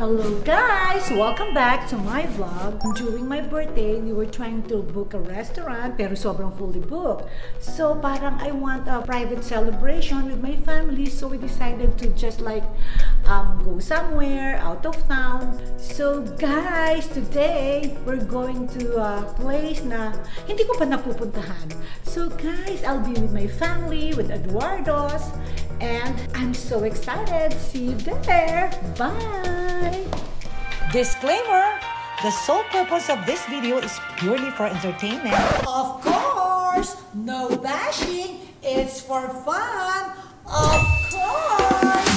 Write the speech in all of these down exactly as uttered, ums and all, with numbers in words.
Hello guys! Welcome back to my vlog. During my birthday, we were trying to book a restaurant pero sobrang fully booked. So parang I want a private celebration with my family, so we decided to just like um, go somewhere out of town. So guys, today we're going to a place na hindi ko pa napupuntahan. So guys, I'll be with my family, with Eduardo's, and I'm so excited. See you there! Bye! Disclaimer! The sole purpose of this video is purely for entertainment. Of course! No bashing! It's for fun! Of course!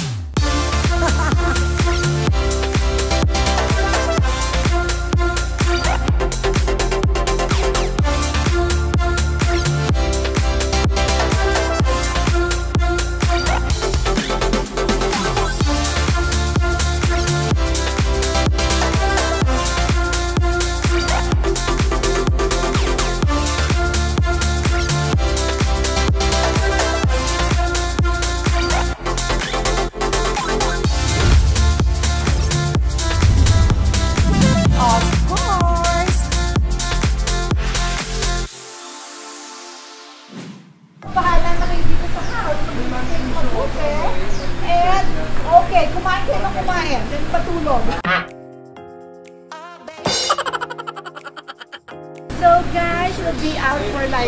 So guys, we'll be out for like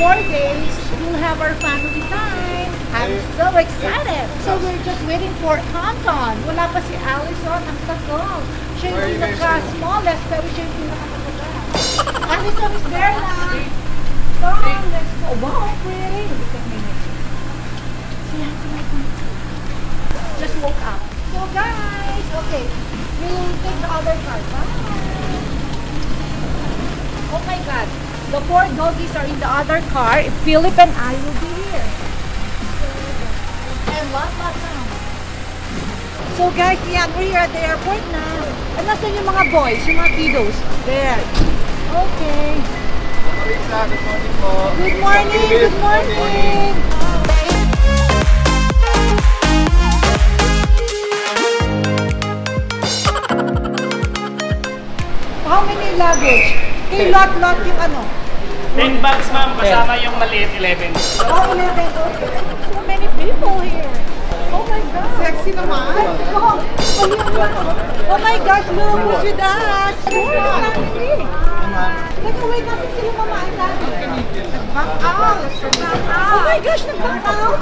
four days. We'll have our family time. I'm so excited. So we're just waiting for Tonton. Wala pa si Allison, ang tagal. Siya yung pinaka-smallest, pero siya yung pinaka-matagal. Allison is there now. Come, let's go. Wow, pretty. Look at me. See, I have to make my tea. Just woke up. So guys, okay. We'll take the other card. Bye. Oh my God, the four doggies are in the other car. Philip and I will be here. And last, last time. So guys, yeah, we're here at the airport now. And nasan yung mga boys, yung mga kiddos? There. Okay. Good morning po. Good morning, good morning. How many luggage? Yung lot, lot, yung ano? ten bags, ma'am, kasama yung maliit, eleven. Oh, eleven. Okay. So many people here. Oh my God. Sexy naman. Oh, oh, oh my gosh, look, who's with us? Sure, family. Teka, wait natin sila mamain natin. Nag-back out. Oh my gosh, nag-back out.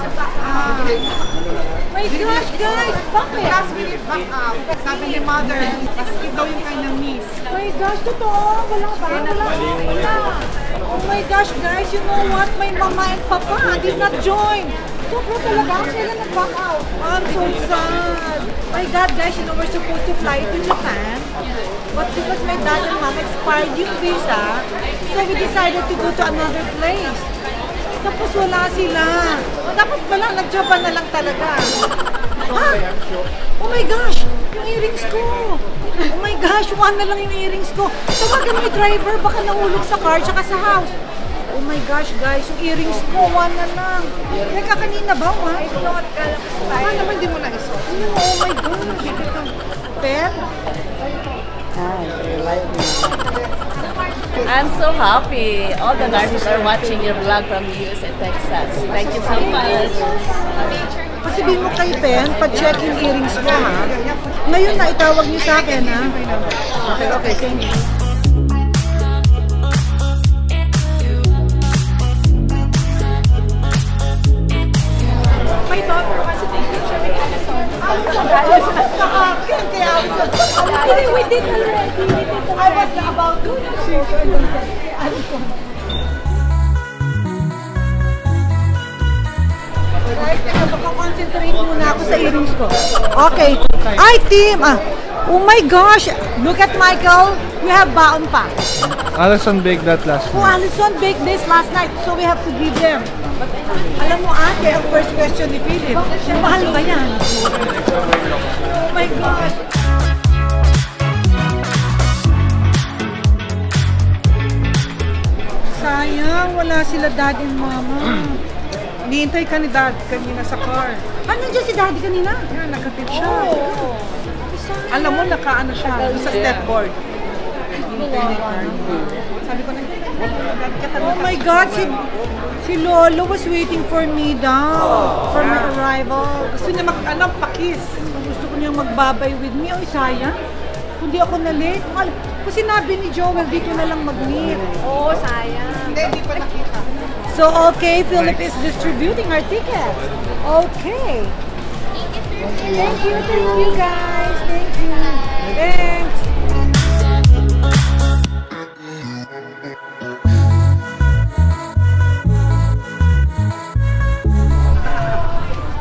My gosh, guys, bakit? Last minute back out. Sabi ni mother, kasi daw yung kanyang niece. My gosh, totoo. Wala ba? Wala. Wala. Oh my gosh, guys, you know what? My mama and papa did not join. Sobra talaga. Sila nag-back out. I'm so sad. My God, guys, you know, we're supposed to fly to Japan. But because my dad and mom expired yung visa, so we decided to go to another place. Tapos wala sila. Tapos wala, nag-Japan na lang talaga. Ah! Oh my gosh! Yung earrings ko! Oh my gosh! One na lang yung earrings ko! Tawagan mo yung driver! Baka nahulog sa car tsaka sa house! Oh my gosh guys! Yung earrings ko! One na lang! Teka, kanina ba? One? Baka naman di mo na-iso. Oh my gosh! Pen? Ah, you like me. I'm so happy. All the nurses are watching your vlog from the U S and Texas. Thank you so much. Pasibihin mo kay Pen, pa-check yung earrings ko ha. Ngayon na itawag niyo sa akin ha. Okay, okay, thank you. My daughter wants to take picture with Amazon. I was already. We did already. I was about to. Guys, teka, makakonsentrate muna ako sa earrings ko. Okay. Ay, team! Ah. Oh my gosh! Look at Michael. We have baon pa. Allison baked that last night. Oh, Allison baked this last night. So we have to give them. Alam mo ate, ang first question ni Philip. Mahal ba yan? Oh my God! Sayang, wala sila dad and mama. Nihintay ka ni dad kanina sa car. Ano dyan si daddy kanina? Yan, nakatip siya. Oh. Alam mo, nakaano siya sa stepboard. Sabi ko na, oh my God, si, si Lolo was waiting for me daw, oh, for my arrival. Gusto niya mag, ano, pakis. Gusto ko niyang magbabay with me. Ay, sayang. Hindi ako na-late. Kasi sinabi ni Joel, dito na lang mag-meet. Oo, oh, sayang. Hindi, hindi pa nakita. So, okay, Philip is distributing our tickets. Okay. Thank you, thank you guys. Thank you. Thanks.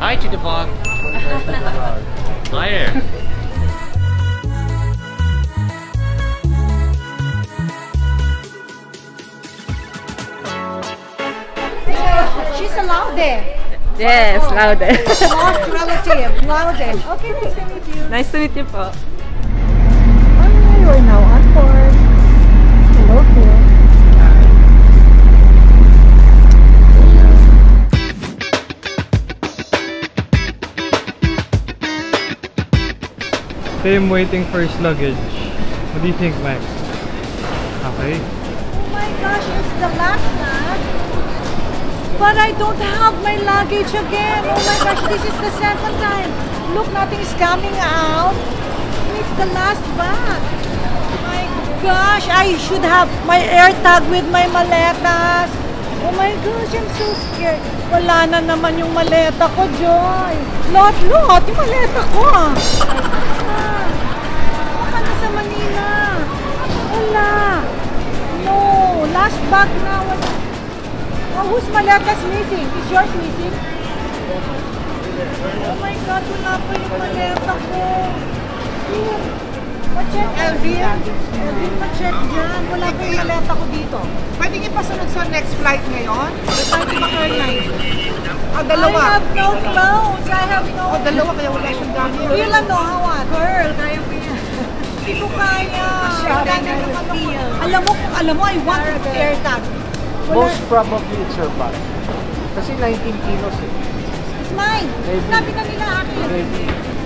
Hi to the vlog. Hi there. She's a Laude. Yes, oh, Laude. Lost relative, Laude. Okay, nice to meet you. Nice to meet you, Paul. Alright, we're now on board. Hello, Phil. I'm waiting for his luggage. What do you think, Max? Okay. Oh my gosh, it's the last lap. But I don't have my luggage again. Oh my gosh, this is the second time. Look, nothing is coming out. It's the last bag. Oh my gosh, I should have my air tag with my maletas. Oh my gosh, I'm so scared. Wala na naman yung maleta ko, Joy. Lot, lot, yung maleta ko. No, last bag na. Oh, whose maleta's missing? Is yours missing? Oh my God, wala pa yung maleta ko. Pacheck, Elvin. Elvin, pacheck dyan. Wala pa yung maleta ko dito. Pwedeng ipasunod sa next flight ngayon? Pwede ba kayo na yun? Oh, dalawa. I have no clothes. I have no... Oh, dalawa kaya wala siyang dami. Real ano, hawa. Girl, kaya ko yan. Hindi ko kaya. Alam mo, alam mo, I want to air tag. Most probably it's your bag. Kasi nineteen kilos eh. It's mine. Sabi na nila akin.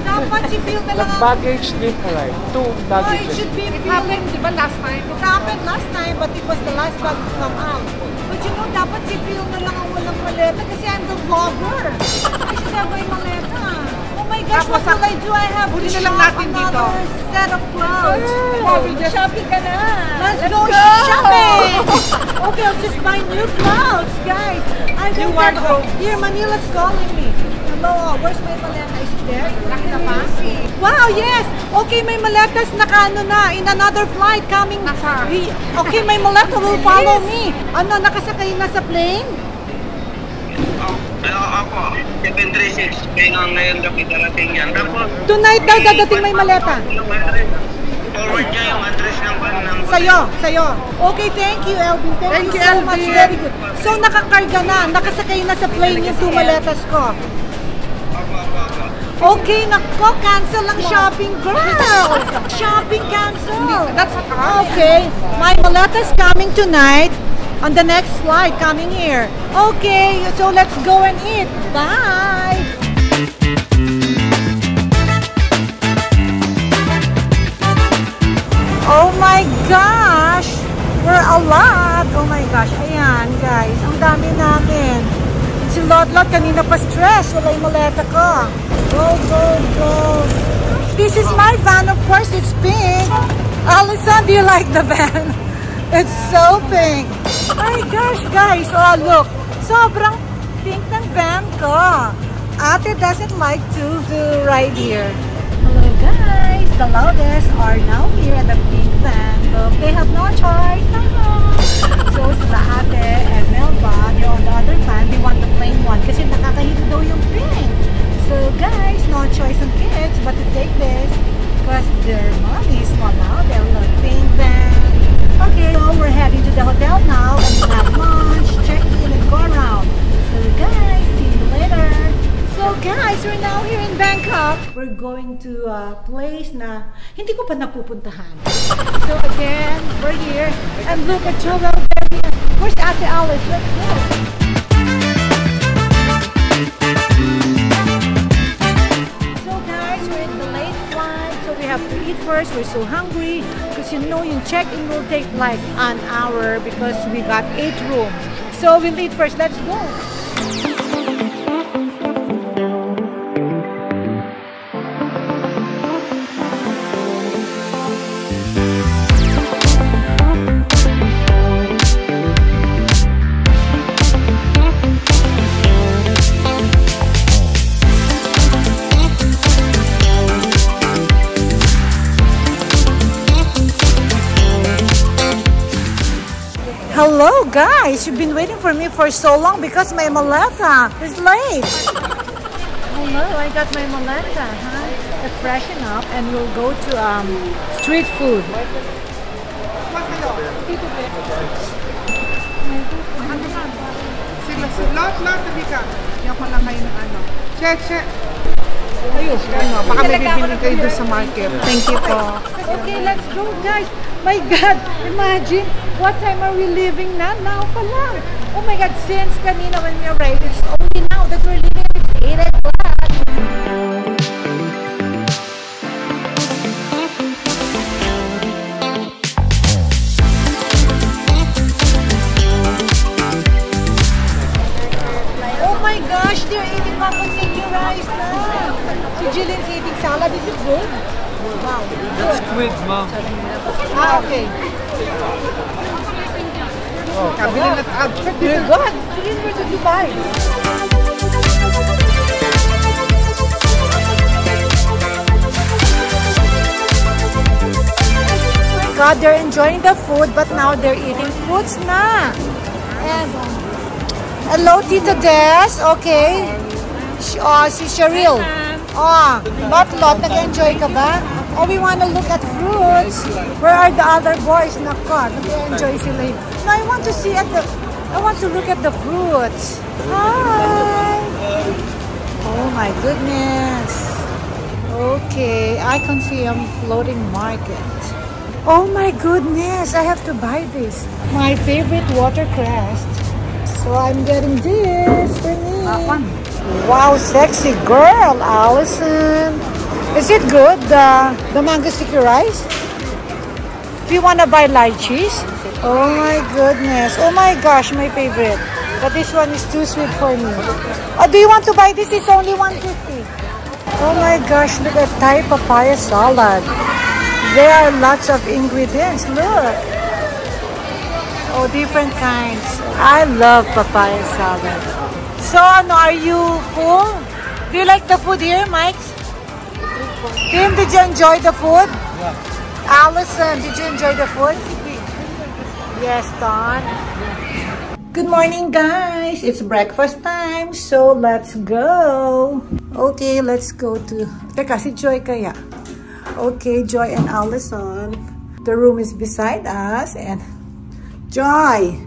Dapat si Phil na lang. The baggage did arrive. Two baggages. Oh, it should be Phil. It happened, di ba, last time? It happened last time, but it was the last bag to come out. But you know, dapat si Phil na lang ang walang maleta kasi I'm the vlogger. I should have my maleta. Oh my gosh, what will I do? I have to shop another set of clothes. Girl, shopping ka na. Let's go shopping! Okay, I'll just buy new clothes, guys. I'm going to... Here, Manila's calling me. Hello, where's my maleta? Is it there? Nakita pa? Wow, yes! Okay, my maleta's naka ano na. In another flight coming... Okay, my maleta will follow me. Ano, nakasakay na sa plane? Hello, ako. seven three six. Kaya nga ngayon dapat darating yan. Tapos, tonight daw dadating may maleta. Forward niya yung address ng van ng... Sa'yo, sa'yo. Okay, thank you, Elvin. Thank, thank you so Elvin. Much. Very good. So, nakakarga na. Nakasakay na sa plane yung two maletas ko. Okay, nako. Cancel ang shopping, girl. Shopping cancel. Okay. My maleta's coming tonight. On the next flight coming here. Okay, so let's go and eat. Bye! Oh my gosh! We're a lot! Oh my gosh, ayan guys. Ang dami namin. Si Lot-Lot kanina pa stress. Wala yung maleta ko. Go, go, go! This is my van. Of course, it's pink. Allison, do you like the van? It's so pink. My gosh, guys. Oh, look. Sobrang pink ng van ko. Ate doesn't like to, to ride here. Hello, guys. The Laudes are now here at the pink van. Look, they have no choice. Hello. So, sila Ate and Melba, they're on the other van. They want the plain one kasi nakakahilo daw yung pink. So, guys, no choice on kids but to take this because their mommy is not out. They love pink van. Okay, so we're heading to the hotel now and we'll have lunch, check in, and go around. So guys, see you later. So guys, we're now here in Bangkok. We're going to a place na hindi ko pa napupuntahan. So again, we're here. And look at Joel. Where's Ate Alice? Let's go. So guys, we're in the late flight. So we have to eat first. We're so hungry because you know yung check-in will take like an hour because we got eight rooms. So we'll eat first. Let's go. Hello guys, you've been waiting for me for so long because my maleta is late. Hello, I got my maleta, huh? Let's freshen up and we'll go to um, street food. Ayos, ano, baka may bibili kayo doon sa market. Thank you po. Okay, let's go guys. My God, imagine, what time are we leaving now? Now pa lang. Oh my God, since kanina when we arrived, it's only now that we're leaving. It's eight o'clock. Oh my gosh, they're eating macaroni rice now. So Jillian's eating salad. Is it good? Wow. That's squid, ma'am. Ah, okay. Oh, oh. You're good. You're going to Dubai. God, they're enjoying the food, but now they're eating fruits na. And hello, Tita Des. Okay. Oh, si Cheryl. Oh, Batlot, nag-enjoy ka ba? Oh, we want to look at fruits. Where are the other boys? Naka, nag-enjoy sila. No, I want to see at the... I want to look at the fruits. Hi! Oh my goodness. Okay, I can see I'm floating market. Oh my goodness, I have to buy this. My favorite watercress. So I'm getting this for me. That one. Wow, sexy girl, Allison. Is it good, the, the mango sticky rice? Do you want to buy light cheese? Oh my goodness. Oh my gosh, my favorite. But this one is too sweet for me. Oh, do you want to buy this? It's only one fifty. Oh my gosh, look at Thai papaya salad. There are lots of ingredients, look. Oh, different kinds. I love papaya salad. So, ano, are you full? Do you like the food here, Mike? Tim, did you enjoy the food? Yeah. Allison, did you enjoy the food? Yes, Don. Good morning, guys. It's breakfast time, so let's go. Okay, let's go to... Teka, si Joy kaya. Okay, Joy and Allison. The room is beside us, and... Joy!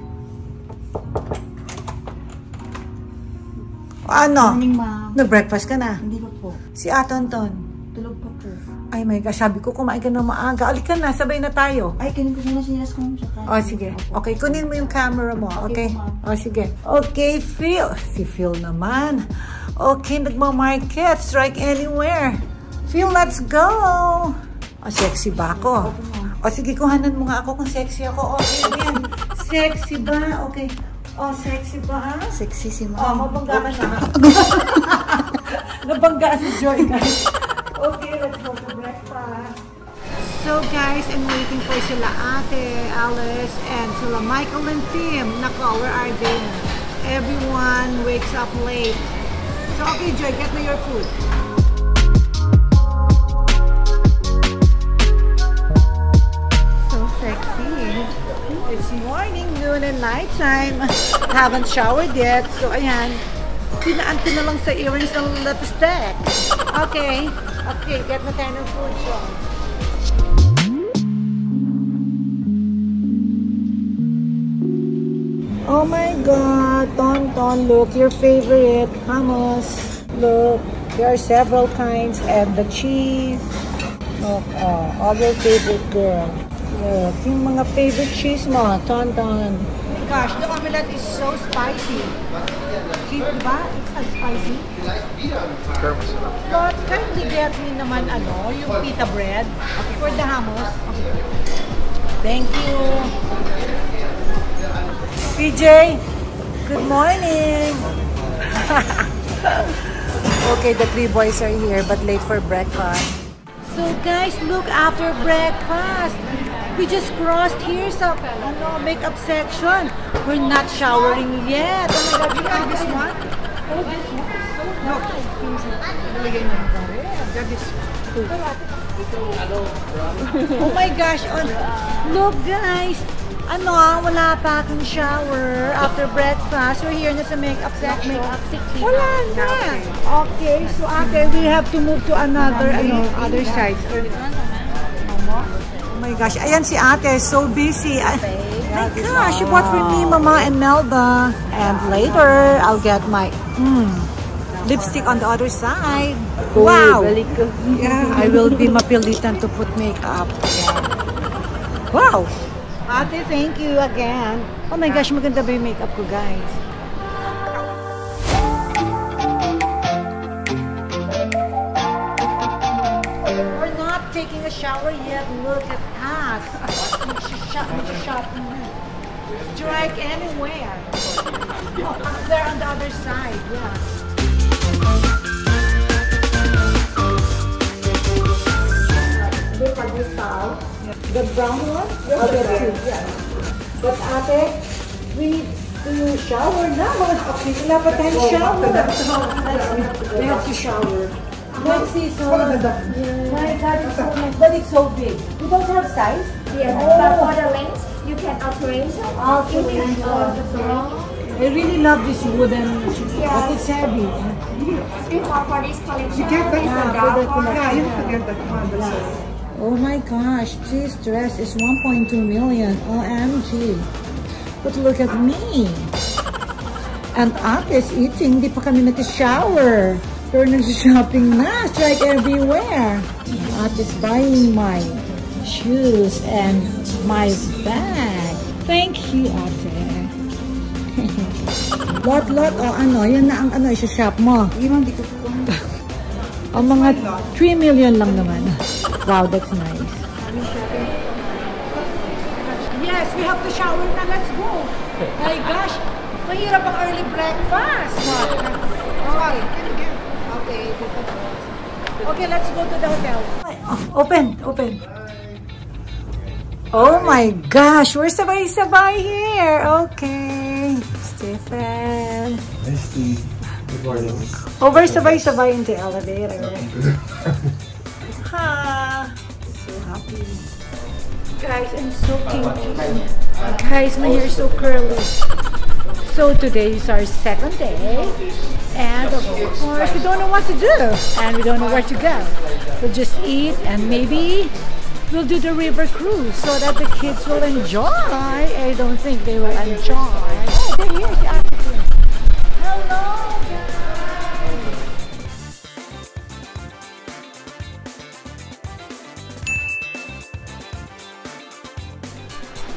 Ano? Nag-breakfast ka na? Hindi pa po. Si Atonton? Tulog pa po. Ay my gosh, sabi ko kumain ka na maaga. Alik ka na, sabay na tayo. Ay, kunin ko na sinas ko. O, sige. Okay, kunin mo yung camera mo. Okay? O, sige. Okay, Phil. Si Phil naman. Okay, nagmamarket. Strike anywhere. Phil, let's go. O, sexy ba ako? O, sige, kuhanan mo nga ako kung sexy ako. O, again. Sexy ba? Okay. Oh, sexy ba ha? Sexy si mama. Oh, mabangga ka siya. Nabangga si Joy, guys. Okay, let's go to breakfast. So, guys, I'm waiting for sila Ate, Alice, and sila Michael and Tim. Nako, where are they? Everyone wakes up late. So, okay, Joy, get me your food. So sexy. It's morning, noon, and night time. Haven't showered yet. So, ayan. Pinaan ko na lang sa earrings ng lipstick. Okay. Okay, get na tayo ng food, John. Oh my God. Tonton, look. Your favorite. Hummus. Look. There are several kinds. And the cheese. Look. Oh, all your favorite girl. Look, yung mga favorite cheese mo, Tonton. gosh, the omelette is so spicy. See, diba? It's as spicy. But kindly get me naman ano, yung pita bread for the hummus. Thank you. P J, good morning. Okay, the three boys are here but late for breakfast. So guys, look, after breakfast, we just crossed here sa ano, makeup section. We're not showering yet. Oh my God, you have this one? Oh, this one is so nice. That is cool. Oh my gosh. Oh, look guys. Ano, wala pa akong shower after breakfast. We're here na sa makeup section. Wala na. Okay, so okay, we have to move to another, ano, other side. Oh my gosh, ayan si ate, so busy. I, my gosh, she bought for me, Mama and Melba. And later, I'll get my mm, lipstick on the other side. Wow. Yeah, I will be mapilitan to put makeup. Wow. Ate, thank you again. Oh my gosh, maganda ba yung makeup ko, guys? We're not taking a shower yet. Look at us. It's dry anywhere. Oh, up there on the other side, yeah. The brown one? Yes, okay, yes, yes. Yes. But ate, we need to shower now. Okay, wala pa tayong shower. We have to shower. One season. Yeah. My God, it's so nice. But it's so big. You don't have size? Yes, oh. But for the length, you can arrange it. Arrange it. I really love this wooden, yes. But it's heavy. Because for this collection, you get that, yeah, for that one. Yeah, you forget that one. Yeah. Oh my gosh, this dress is one point two million. O M G. But look at me. And ate is eating. Di pa kami nag-shower. Pero nag-shopping na. Strike everywhere. Ate is buying my shoes and my bag. Thank you, ate. Lot, lot. O ano, yun na ang ano, isa-shop mo. O mga three million lang naman. Wow, that's nice. Yes, we have to shower na. Let's go. My gosh, mahirap ang early breakfast. Okay. Okay. Okay, let's go to the hotel. Open, open. Oh my gosh, we're sabay-sabay here. Okay. Stephen. Misty. Good morning. Oh, we're sabay-sabay in the elevator. Happy. Guys, I'm so kinky. Guys, my hair is so curly. So today is our second day. And of course, we don't know what to do. And we don't know where to go. We'll just eat and maybe we'll do the river cruise so that the kids will enjoy. I don't think they will enjoy. Oh, they're here. Hello, guys.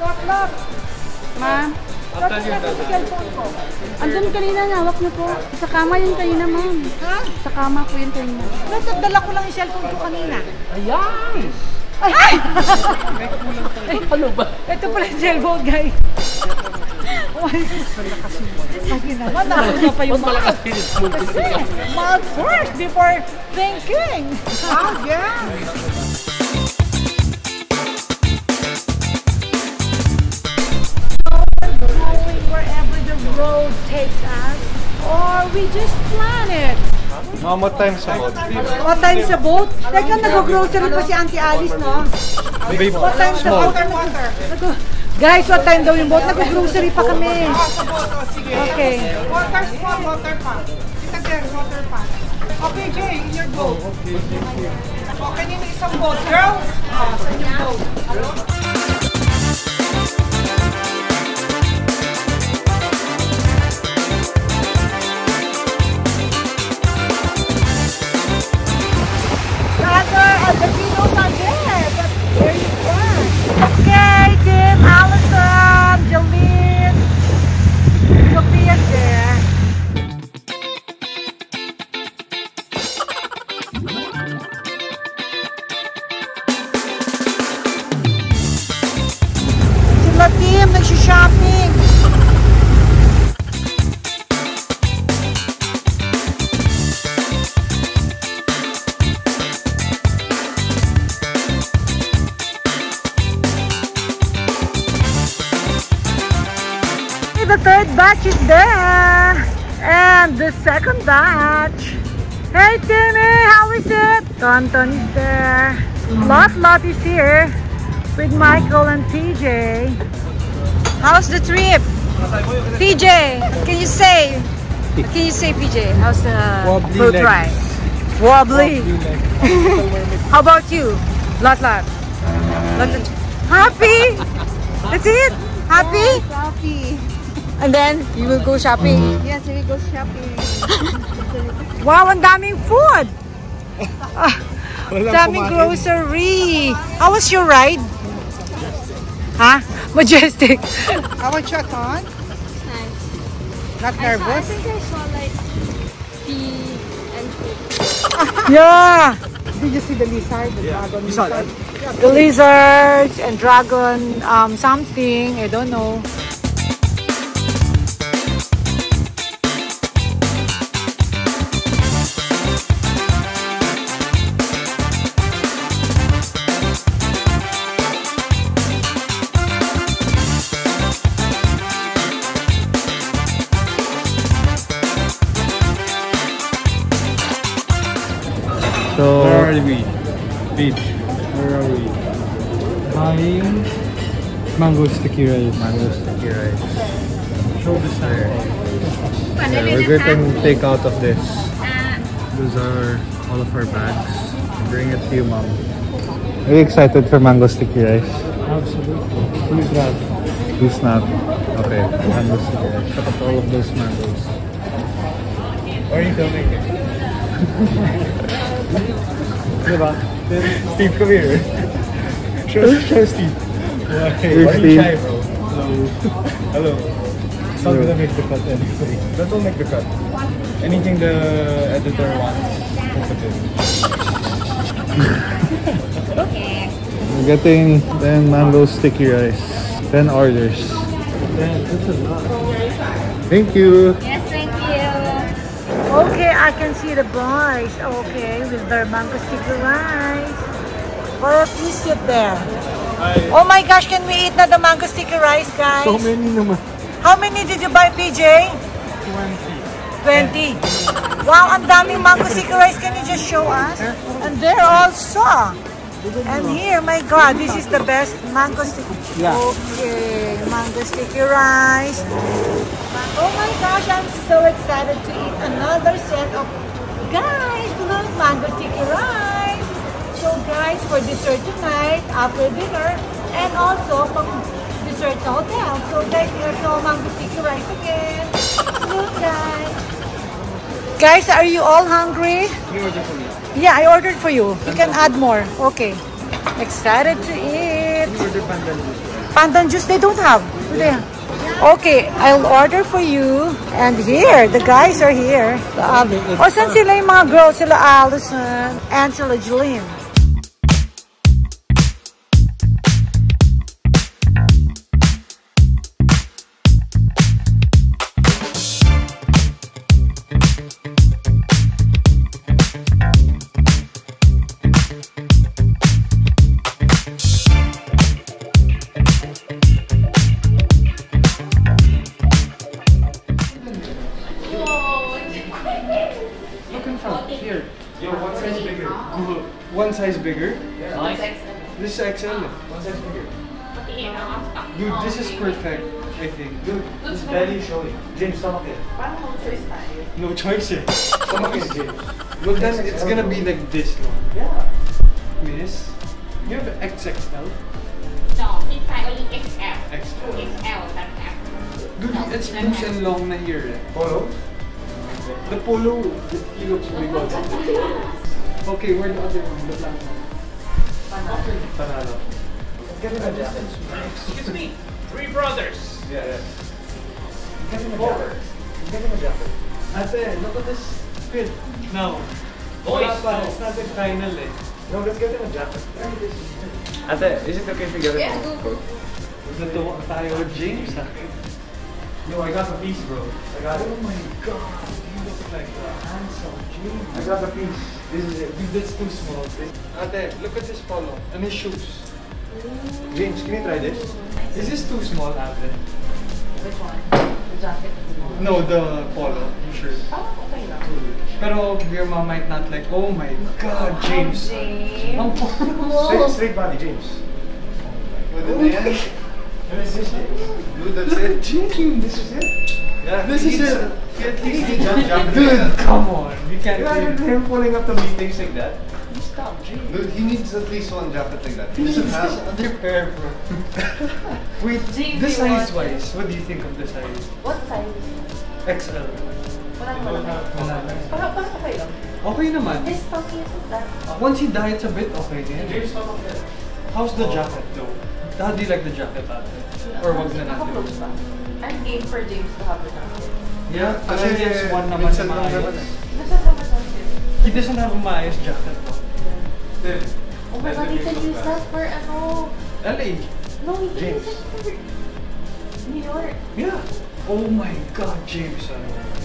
Lock, lock! Ma'am? Lock na natin sa cellphone ko. Andun kanina na, hawak niyo po. Sa kama yun kanina, ma'am. Ha? Sa kama po yun kanina. Nasa dala ko lang yung cellphone ko kanina. Ayan! Ay! Ay! Ay! Ano ba? Ito pala yung cellphone, guys. Sabi naman, nakuha pa yung mahal. Kasi, mahal first before thinking. Oh, yeah! Road takes us, or we just plan it. Mom, what time's the boat? What time's the boat? Teka, nag-grocery pa si Auntie Alice, no? What time's the boat? Guys, what time daw yung boat? Nag-grocery pa kami. Okay. Water pa, water pa. Kita girl, water pa. Okay, Jay, in your boat. Okay, nino isang boat. Girls, sa inyong boat. Allison, Jolene, Kim, nagsishopping. Hey, the third batch is there. And the second batch. Hey Timmy, how is it? Tonton is there. Laude Laude is here with Michael and P J. How's the trip? P J, can you say? Can you say P J? How's the wobbly boat ride? Wobbly. How about you? Laude Laude. Happy? That's it? Happy? Yes, happy. And then you will go shopping? Yes, we will go shopping. Wow, ang daming food! Ah, daming grocery! How was your ride? Huh? Majestic! How was your thought? It's nice. Not nervous? I, saw, I think I saw like tea and food. Yeah! Did you see the lizard? The yeah. dragon lizard? Yeah. The lizards and dragon um, something, I don't know. So, where are we? Beach. Where are we? Buying mango sticky rice. Mango sticky rice. Show the side. Yeah, we're getting takeout of this. Those are all of our bags. Bring it to you, Mom. Are you excited for mango sticky rice? Absolutely. Please not. Please not. Okay. Mango sticky rice. Cut up all of those mangoes. Or you don't make it. Diba? Steve, come here. Show, show Steve. Okay, why are you shy, bro? Hello. Hello. It's not gonna make the cut anyway. That will make the cut. Anything the editor wants, put it in. Okay. We're getting ten mango sticky rice. ten orders. ten, that's a lot. Thank you. Yes, thank you. Okay, I can see the boys, okay, with their mango sticky rice. Or please sit there. Hi. Oh my gosh, can we eat na the mango sticky rice, guys? So many naman. How many did you buy, P J? twenty. twenty. Wow, ang daming mango sticky rice. Can you just show us? And there also. And here, my God, this is the best mango sticky. Yeah. Okay, mango sticky rice. Oh my gosh, I'm so excited to eat another set of, guys, tonight, mango sticky rice. So guys, for dessert tonight, after dinner, and also for dessert sa hotel. So guys, here's all mango sticky rice again. Look, guys. Guys, are you all hungry? We ordered for you. Yeah, I ordered for you. You can add more. Okay. Excited to eat. We ordered pandan juice. Pandan juice they don't have. Do they have? Okay, I'll order for you. And here, the guys are here. Um, o, saan sila yung mga girls? Sila Allison and sila Jolene. One size bigger. Yeah. One size. This is X L. One size bigger. Dude, this is perfect. I think. Dude, this belly is showing. James, stomach it. No choice here. Stomach is James. But then it's gonna be like this long. Yeah. Miss, you have X X L? No, we try only X L. X L. X L, not F. Dude, it's loose and long na here. Eh? Polo? The polo, he looks big on it. Okay, where the other one? The black one. Panalo. Get him a jacket. Excuse me, three brothers. Yeah. yeah. Get him a jacket. Get him a jacket. Ate, look at this fit. No. Boys, no. It's not the final. Eh. No, let's get him a jacket. Ate, is it okay if we get him a coat? Natuwa tayo with James. Yo, I got a piece, bro. I got it. Oh my god, you look like a handsome James. I got a piece. This is it. Dude, that's too small. Ate, look at this polo and his shoes. James, can you try this? This is too small, Ate. Which one? The jacket? No, the polo shirt. Oh, okay lang. Pero your mom might not like, oh my god, James. Oh, James. Oh, polo. Straight, straight body, James. With the man. And is this it? Dude, that's it. James, this is it? Yeah, this is it. At least he jumped jump Dude, come on. You can't imagine him pulling up the meetings like that. Stop, James. Dude, he needs at least one jacket like that. He doesn't have another pair, bro. Wait, James, the size-wise, what do you think of the size? What size? X L. Parang okay lang. Okay naman. This talking isn't that. Once he diets a bit, okay din. James, how about that? How's the jacket, though? How do you like the jacket, Ate? Or wag na natin? I'm game for James to have the jacket. Yeah, kasi just one naman na maayos. He doesn't have a maayos jacket, bro. Then, oh my god, you can use that for ano? L A. No, you can use it for New York. Yeah. Oh my god, James.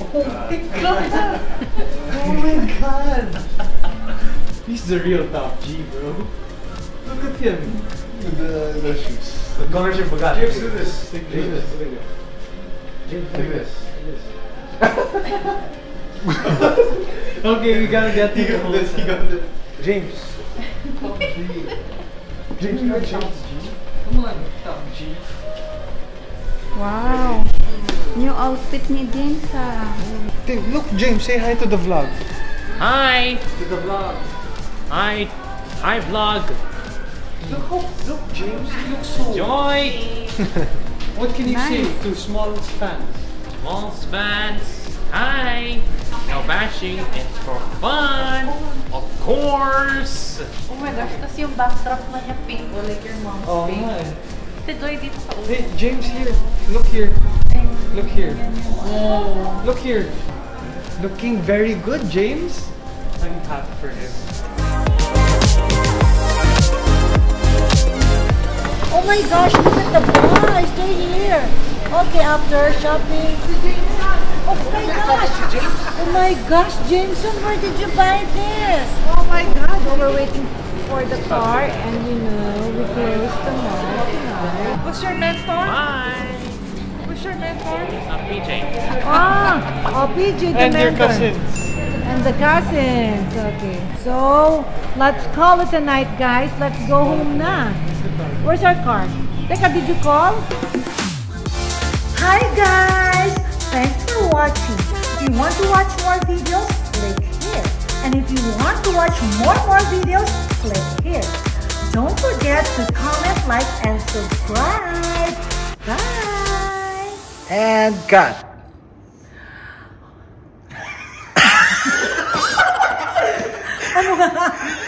Oh my god. Oh my god. He's the real top G, bro. Look at him. With the, the shoes. The colors you forgot. James, do this. James, do this. James, do this. Okay, we gotta get you. He got this. He got this. James. Top G. James, you got James G? Come on, Top G. Wow. New outfit ni James, ah. Look, James, say hi to the vlog. Hi. To the vlog. Hi. Hi, vlog. Look, how, look, James, you look so... Joy! What can you nice. say to small fans? Small fans, hi! No bashing, it's for fun! Of course! Oh my gosh, tapos yung backdrop na niya pink, like your mom's oh, pink. Ito, Joy, dito sa ulo. Hey, James, here. Look here. Look here. Oh. Look here. Looking very good, James. I'm happy for him. Oh my gosh, look at the bar. Stay here. Okay, after shopping. Oh my gosh! Oh my gosh, Jameson, where did you buy this? Oh my god, we were waiting for the car and you know, we closed the mall tonight. What's your mentor? Bye! What's your mentor? Uh, P J. Ah! Oh, P J, the and mentor. And your cousins. And the cousins, okay. So, let's call it a night, guys. Let's go home na. Where's our car? Teka, did you call? Hi, guys! Thanks for watching. If you want to watch more videos, click here. And if you want to watch more more videos, click here. Don't forget to comment, like, and subscribe. Bye! And cut. Ano nga?